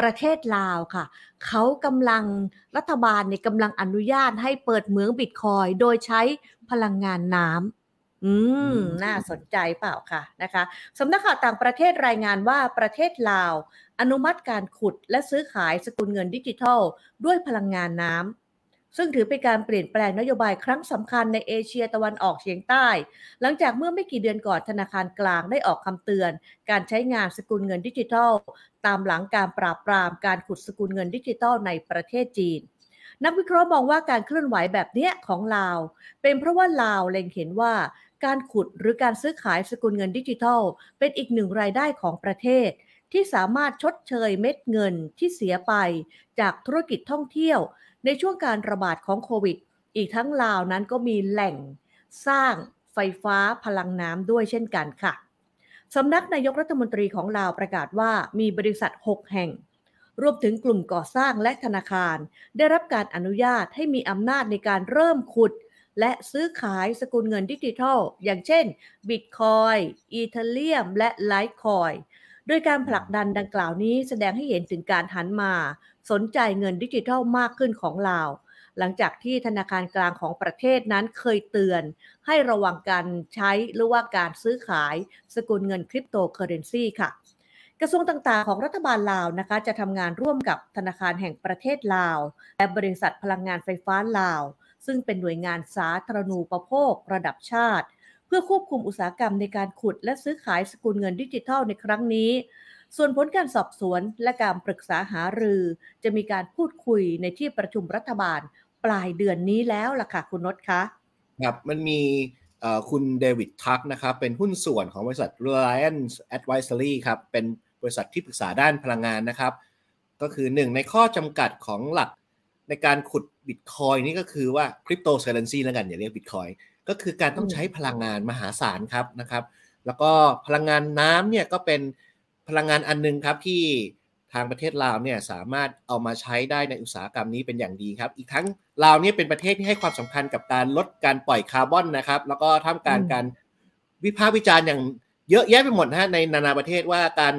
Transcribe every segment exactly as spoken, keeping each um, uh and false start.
ประเทศลาวค่ะเขากำลังรัฐบาลเนี่ยกำลังอนุญาตให้เปิดเหมืองบิตคอยน์โดยใช้พลังงานน้ำอืมน่าสนใจเปล่าค่ะนะคะสำนักข่าวต่างประเทศรายงานว่าประเทศลาวอนุมัติการขุดและซื้อขายสกุลเงินดิจิทัลด้วยพลังงานน้ำซึ่งถือเป็นการเปลี่ยนแปลงนโยบายครั้งสำคัญในเอเชียตะวันออกเฉียงใต้หลังจากเมื่อไม่กี่เดือนก่อนธนาคารกลางได้ออกคำเตือนการใช้งานสกุลเงินดิจิทัลตามหลังการปราบปรามการขุดสกุลเงินดิจิทัลในประเทศจีนนักวิเคราะห์มองว่าการเคลื่อนไหวแบบนี้ของลาวเป็นเพราะว่าลาวเล็งเห็นว่าการขุดหรือการซื้อขายสกุลเงินดิจิทัลเป็นอีกหนึ่งรายได้ของประเทศที่สามารถชดเชยเม็ดเงินที่เสียไปจากธุรกิจท่องเที่ยวในช่วงการระบาดของโควิดอีกทั้งลาวนั้นก็มีแหล่งสร้างไฟฟ้าพลังน้ำด้วยเช่นกันค่ะสำนักนายกรัฐมนตรีของลาวประกาศว่ามีบริษัทหกแห่งรวมถึงกลุ่มก่อสร้างและธนาคารได้รับการอนุญาตให้มีอำนาจในการเริ่มขุดและซื้อขายสกุลเงินดิจิทัลอย่างเช่น Bitcoin, Ethereum และ Litecoin โดยการผลักดันดังกล่าวนี้แสดงให้เห็นถึงการหันมาสนใจเงินดิจิทัลมากขึ้นของลาวหลังจากที่ธนาคารกลางของประเทศนั้นเคยเตือนให้ระวังการใช้หรือว่าการซื้อขายสกุลเงินคริปโตเคอเรนซีค่ะกระทรวงต่างๆของรัฐบาลลาวนะคะจะทำงานร่วมกับธนาคารแห่งประเทศลาวและบริษัทพลังงานไฟฟ้าลาวซึ่งเป็นหน่วยงานสาธารณูปโภคระดับชาติเพื่อควบคุมอุตสาหกรรมในการขุดและซื้อขายสกุลเงินดิจิทัลในครั้งนี้ส่วนผลการสอบสวนและการปรึกษาหารือจะมีการพูดคุยในที่ประชุมรัฐบาลปลายเดือนนี้แล้วล่ะค่ะคุณนชคะครับมันมีคุณเดวิดทักนะครับเป็นหุ้นส่วนของบริษัท Reliance Advisory ครับเป็นบริษัทที่ปรึกษาด้านพลังงานนะครับก็คือหนึ่งในข้อจำกัดของหลักในการขุดบิตคอยนี่ก็คือว่าคริปโตเคอเรนซีแล้วกันอย่าเรียกบิตคอยก็คือการต้องใช้พลังงานมหาศาลครับนะครับแล้วก็พลังงานน้ำเนี่ยก็เป็นพลังงานอันนึงครับที่ทางประเทศลาวเนี่ยสามารถเอามาใช้ได้ในอุตสาหกรรมนี้เป็นอย่างดีครับอีกทั้งลาวเนี่ยเป็นประเทศที่ให้ความสำคัญกับการลดการปล่อยคาร์บอนนะครับแล้วก็ท่ามกลางการวิพากษ์วิจารณ์อย่างเยอะแยะไปหมดนะในนานาประเทศว่าการ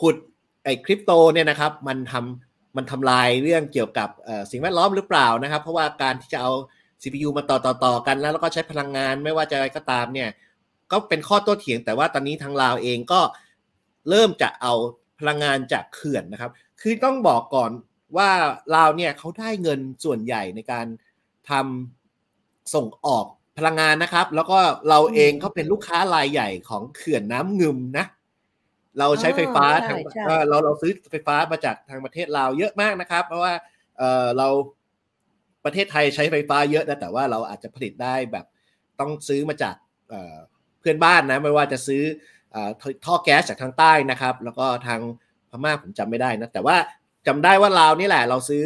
ขุดไอ้คริปโตเนี่ยนะครับมันทำมันทำลายเรื่องเกี่ยวกับสิ่งแวดล้อมหรือเปล่านะครับเพราะว่าการที่จะเอา ซี พี ยู มาต่อต่อต่อกันแล้วแล้วก็ใช้พลังงานไม่ว่าจะอะไรก็ตามเนี่ยก็เป็นข้อโต้เถียงแต่ว่าตอนนี้ทางลาวเองก็เริ่มจะเอาพลังงานจากเขื่อนนะครับคือต้องบอกก่อนว่าลาวเนี่ยเขาได้เงินส่วนใหญ่ในการทำส่งออกพลังงานนะครับแล้วก็เราเองก็เป็นลูกค้ารายใหญ่ของเขื่อนน้ำงึมนะเราใช้ไฟฟ้าทางเราเราซื้อไฟฟ้ามาจากทางประเทศลาวเยอะมากนะครับเพราะว่าเออเราประเทศไทยใช้ไฟฟ้าเยอะนะแต่ว่าเราอาจจะผลิตได้แบบต้องซื้อมาจากเออเพื่อนบ้านนะไม่ว่าจะซื้อท่อแก๊สจากทางใต้นะครับแล้วก็ทางพม่าผมจำไม่ได้นะแต่ว่าจำได้ว่าลาวนี่แหละเราซื้อ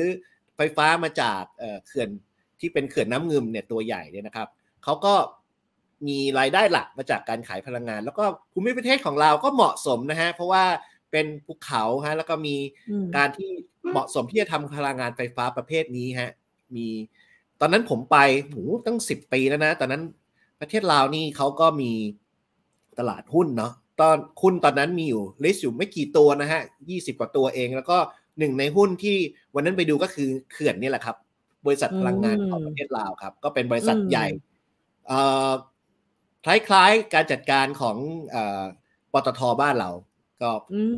ไฟฟ้ามาจากเขื่อนที่เป็นเขื่อนน้ำงึมเนี่ยตัวใหญ่เนี่ยนะครับเขาก็มีรายได้หลักมาจากการขายพลังงานแล้วก็ภูมิประเทศของลาวก็เหมาะสมนะฮะเพราะว่าเป็นภูเขาฮะแล้วก็มีการที่เหมาะสมที่จะทำพลังงานไฟฟ้าประเภทนี้ฮะมีตอนนั้นผมไปโหตั้งสิบปีแล้วนะตอนนั้นประเทศลาวนี่เขาก็มีตลาดหุ้นเนาะตอนหุ้นตอนนั้นมีอยู่ลิสต์อยู่ไม่กี่ตัวนะฮะยี่สิบกว่าตัวเองแล้วก็หนึ่งในหุ้นที่วันนั้นไปดูก็คือเขื่อนนี่แหละครับบริษัทพลังงานของประเทศลาวครับก็เป็นบริษัทใหญ่เอ่อคล้ายๆการจัดการของเอ่อปตท.บ้านเราก็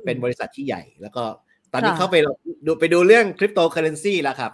เป็นบริษัทที่ใหญ่แล้วก็ตอนนี้เขาไปดูไปดูเรื่องคริปโตเคอเรนซีแล้วครับ